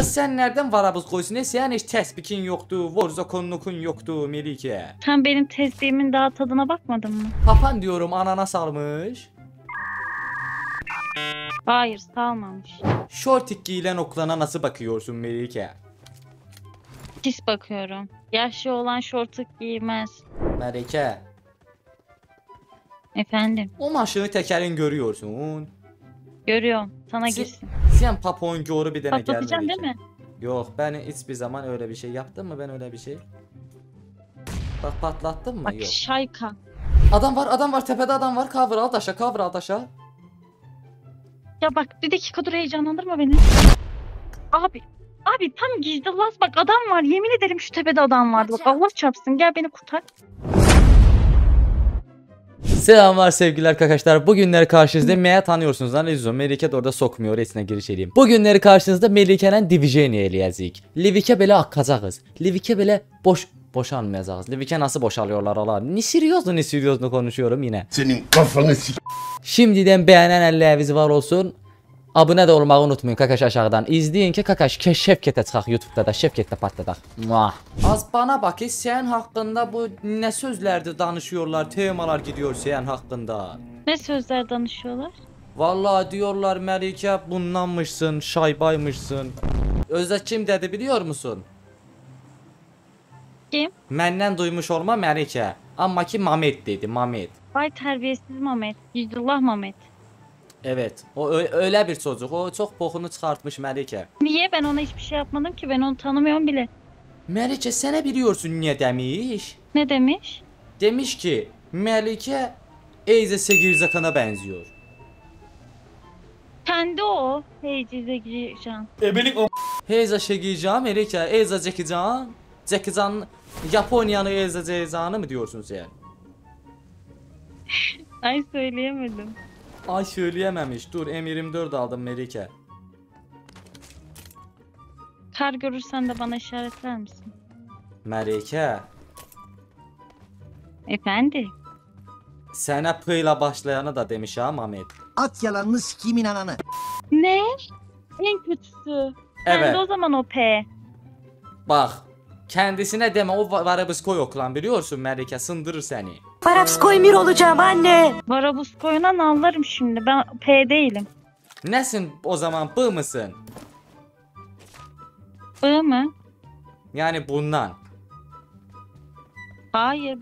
Da sən nereden varabız qoysun? Neyse yani hiç təsbikin yoktu, vorza konunukun yoktu Melike. Sen benim tesbihimin daha tadına bakmadın mı? Papan diyorum, anana salmış. Hayır, salmamış. Şortik giyilen oklana nasıl bakıyorsun Melike? Pis bakıyorum. Yaşlı olan şortik giymez. Melike. Efendim? O maşını tekerin görüyorsun. Görüyorum. Sana girsin. Sen papon göru bir dene gelmedi. Değil mi? Yok, ben hiçbir zaman öyle bir şey yaptım mı ben öyle bir şey? Bak patlattın mı? Bak, yok. Şayka. Adam var tepede, adam var. Cover al taşa, cover al taşa. Ya bak, bir dakika dur, heyecanlandırma beni. Abi tam gizli las, bak adam var, yemin ederim şu tepede adam vardı, bak Allah çarpsın, gel beni kurtar. Selamlar sevgili arkadaşlar, bugünleri karşınızda Melike'yi tanıyorsunuz lan, Lizzo, Melike de orada sokmuyor, resine giriş edeyim. Bugünleri karşınızda Melike'nin divijeni eləyəcəyik. Livike belə akacağız, Livike belə boşanmayacağız. Livike nasıl boşalıyorlar ala? Ni seriozlu konuşuyorum yine. Senin kafanı s***. Şimdiden beğenen elleriniz var olsun. Abone de olmayı unutmayın kakaş aşağıdan. İzleyin ki kakaş Şevket'e çıxaq YouTube'da da, Şevket'e patladaq. Az bana bak ki sen hakkında bu ne sözlerdir danışıyorlar, temalar gidiyor sen hakkında. Ne sözler danışıyorlar? Vallahi diyorlar Melike bundanmışsın, şaybaymışsın. Özde kim dedi biliyor musun? Kim? Menden duymuş olma Melike. Ama ki Mamet dedi, Mamet. Vay terbiyesiz Mamet, Yüzullah Mamet. Evet, o öyle bir çocuk, o çok bokunu çıkartmış Melike. Niye? Ben ona hiçbir şey yapmadım ki, ben onu tanımıyorum bile. Melike sana biliyorsun ne demiş? Ne demiş? Demiş ki Melike Eyze Segirzakan'a benziyor. Kendi o Eyze Segircan. Ebelik o Eyze Segircan Melike, Eyze Zekican. Zekican, Japonya'nın Eyze Zekican'ı mı diyorsunuz yani? Ay söyleyemedim. Ay söyleyememiş. Dur M24 aldım Melike. Kar görürsen de bana işaretler misin? Melike. Efendi. Sana pıyla başlayanı da demiş ha Mehmet. At yalanını s**eyim inananı. Ne? En kötüsü. Evet. Sen de o zaman o P. Bak. Kendisine deme, o Varabuskoy oklan biliyorsun Melike, sındırır seni. Varabuskoy mir olacağım anne. Varabuskoy'una nallarım şimdi, ben P değilim. Nesin o zaman, B mısın? B mı? Yani bundan. Hayır,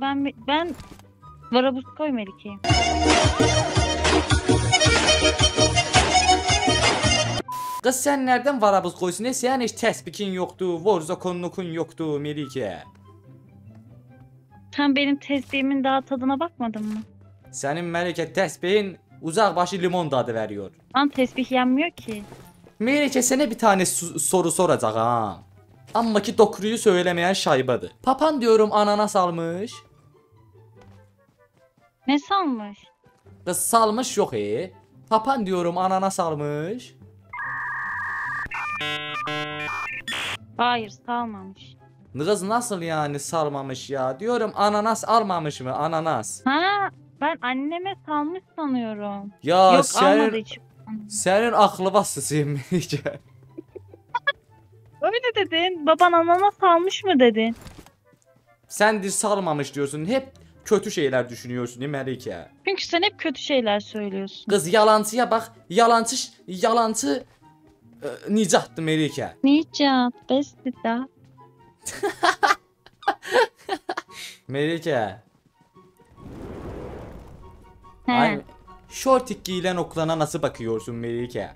ben Varabuskoy Melike'yim. Kız sen nereden varabız koysun? Neyse yani hiç tesbikin yoktu, vorza konunukun yoktu Melike. Sen benim tesbihimin daha tadına bakmadın mı? Senin Melike tesbihin uzakbaşı limon tadı veriyor. Lan tesbih yenmiyor ki. Melike sana bir tane soru soracağım. Amma ki dokuruyu söylemeyen şaybadı. Papan diyorum anana salmış. Ne salmış? Kız salmış yok Papan diyorum anana salmış. Hayır salmamış. Kız nasıl yani salmamış ya? Diyorum ananas almamış mı? Ananas. Ha, ben anneme salmış sanıyorum. Ya yok, almadı hiç. Senin aklı basısın Melike. Öyle dedin. Baban ananas salmış mı dedin? Sen de salmamış diyorsun. Hep kötü şeyler düşünüyorsun değil mi Melike? Çünkü sen hep kötü şeyler söylüyorsun. Kız yalantıya bak. Yalancı. Nicahtı Melike. Nicat, bestida. Melike. He. Şortik giyilen oklana nasıl bakıyorsun Melike?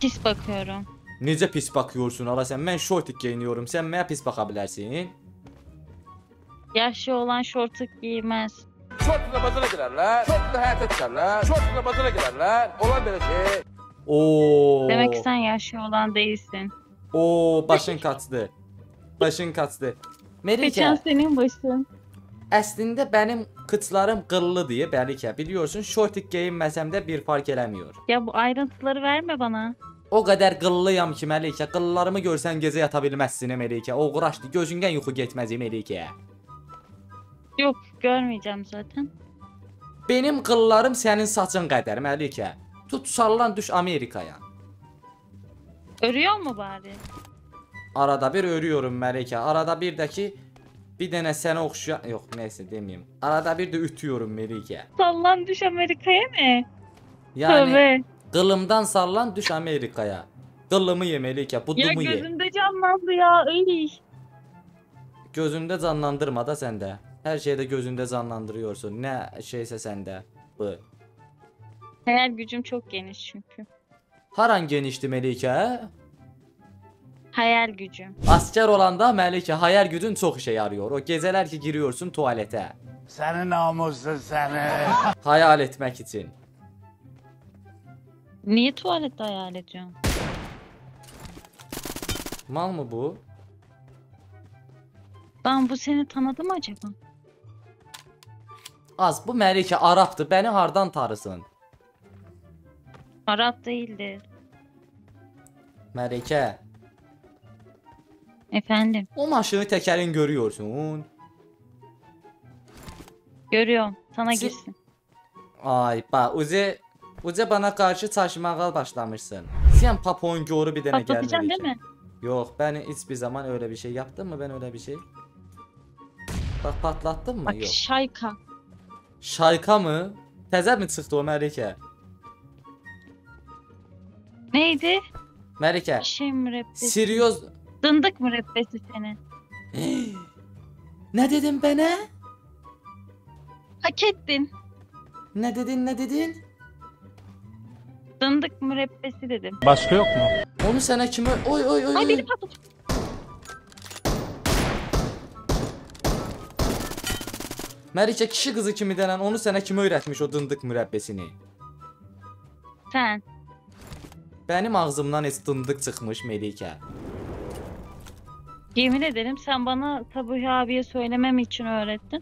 Pis bakıyorum. Nece pis bakıyorsun ala sen? Ben şortik giyiniyorum. Sen neye pis bakabilirsin? Yaşlı olan şortik giymez. Şortla bazına girerler. Şortla hayata çıkarlar. Şortla bazına girerler. Olan böyle şey. Oo. Demek ki sen yaşlı olan değilsin. Oo, başın kaçtı. Başın kaçtı. Melike. Geçen senin başın. Aslında benim kıçlarım kıllı diye Melike biliyorsun. Şortik giyinmesem de bir fark elemiyor. Ya bu ayrıntıları verme bana. O kadar kıllıyam ki Melike. Kıllarımı görsen gece yatabilmezsin Melike. O uğraştı gözünden yuxu geçmez Melike. Yok, görmeyeceğim zaten. Benim kıllarım senin saçın kadar Melike. Tut sallan düş Amerika'ya. Örüyor mu bari? Arada bir örüyorum Melike. Arada birdeki bir dene sene okşuyan... Yok neyse demeyeyim. Arada bir de ütüyorum Melike. Sallan düş Amerika'ya mı? Yani tabii. Kılımdan sallan düş Amerika'ya. Kılımı ye Melike, budumu ye. Ya gözümde canlandı ya öyle. Gözünde canlandırma da sende. Her şeyde gözünde canlandırıyorsun. Ne şeyse sende. Bu. Hayal gücüm çok geniş çünkü. Haran genişti Melike? Hayal gücüm. Asker olanda Melike hayal gücün çok işe yarıyor. O gezeler ki giriyorsun tuvalete. Senin namusun seni. Hayal etmek için. Niye tuvalette hayal ediyorsun? Mal mı bu? Ben bu seni tanıdım acaba? Az bu Melike Arap'tı. Beni hardan tarısın? Arap değildi. Melike. Efendim. O maşını tekerin görüyorsun. Görüyorum. Sana girsin. Ay bak Uzi. Uzi bana karşı taşımağa başlamışsın. Sen papon görü bir dene gelmedi. Patlatacaksın değil mi? Yok ben hiçbir zaman öyle bir şey yaptım mı ben öyle bir şey? Bak patlattın mı? Bak, yok. Şayka. Şayka mı? Teze mi çıktı o Melike? Neydi? Melike. Şey mürebbesi. Siriyoz. Dındık mürebbesi seni. Ne dedin bana? Hak ettin. Ne dedin ne dedin? Dındık mürebbesi dedim. Başka yok mu? Onu sana kime? Oy oy oy. Ay beni patlat. Melike kişi kızı kimi denen onu sana kime öğretmiş o dındık mürebbesini? Sen. Benim ağzımdan dındık çıkmış Melike. Yemin ederim sen bana Sabuhi abiye söylemem için öğrettin.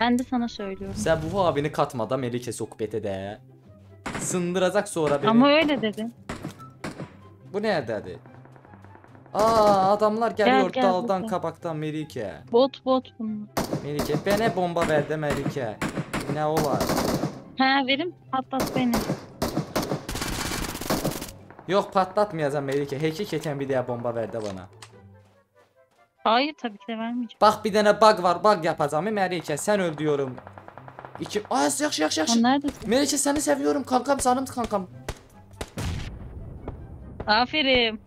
Ben de sana söylüyorum. Sabuhi abini katmada Melike sohbete de. Sındıracak sonra beni. Ama öyle dedin. Bu ne dedi? Aa adamlar geliyor gel, daldan burada. Kabaktan Melike. Bot bunlar. Melike bana bomba verdi Melike. Ne olar? Ha verim patlat beni. Yok patlatmayacağım Melike. Hakikaten bir daha bomba verdi bana. Hayır tabii ki de vermeyeceğim. Bak bir tane bug var. Bug yapacağım Melike. Sen öl diyorum. İki... Ay yaxşı. Neredesin? Melike seni seviyorum kankam canım kankam. Aferin.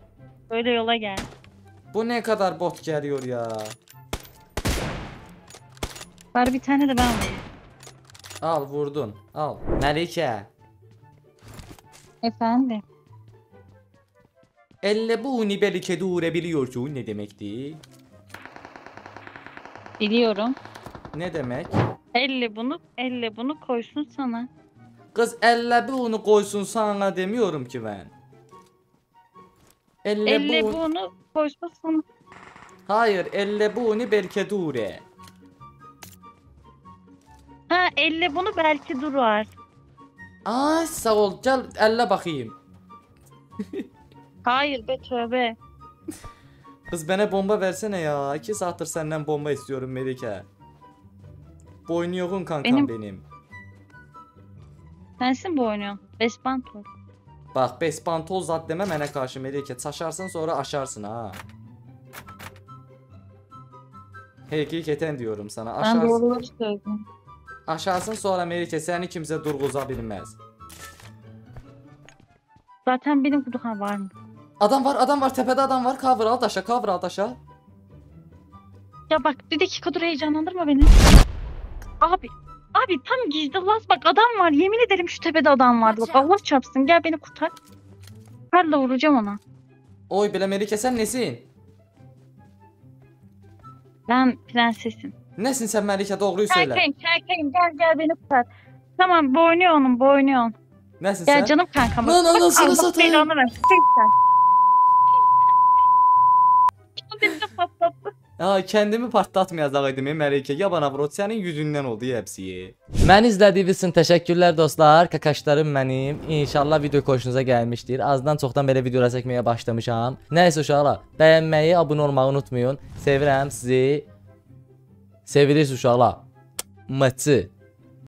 Böyle yola gel. Bu ne kadar bot geliyor ya. Var bir tane de ben alayım. Al vurdun. Al. Melike. Efendim. Elle bu Melike doğurabiliyorsun ne demekti? Biliyorum. Ne demek? Elle bunu koysun sana. Kız elle bunu koysun sana demiyorum ki ben. Elle bunu koysun sana. Hayır elle bunu belki dure. Ha elle bunu belki durar. Ay sağ ol gel elle bakayım. Hayır be tövbe. Kız bana bomba versene ya. 2 saattir senden bomba istiyorum Melike. Boynu yokun kankam benim. Sensin bu oynuyorsun. Bespantol. Bak bespantol zat deme mene karşı Melike. Taşarsın sonra aşarsın ha. Hakikaten diyorum sana. Aşarsın. Ben doğru söyledim. Aşarsın sonra Melike seni kimse durguza bilmez. Zaten benim kuduhan var mı? Adam var tepede adam var cover al aşağı cover al aşağı. Ya bak bir dakika dur heyecanlandırma beni. Abi tam gizli las bak adam var yemin ederim şu tepede adam vardı bak Allah çarpsın gel beni kurtar. Karla vuracağım ona. Oy bile Melike sen nesin? Ben prensesim. Nesin sen Melike doğruyu söyle. Şerkeyim gel beni kurtar. Tamam boynuyor onun boynuyor. Nesin sen? Ya canım kankam. Nasıl satayım? Allah belanı versin sen. Kendimi patlatmayacağım Melike. Ya bana vurdu senin yüzünden oldu hepsi. Mən izlədiyiniz üçün təşəkkürlər dostlar. Kakaşlarım mənim. İnşallah video xoşunuza gəlmişdir. Azdan çoxdan belə videolar çəkməyə başlamışam. Nəysə uşaqlar, bəyənməyi, abunə olmağı unutmayın. Sevirəm sizi. Sevirsiniz uşaqlar. Mıçı.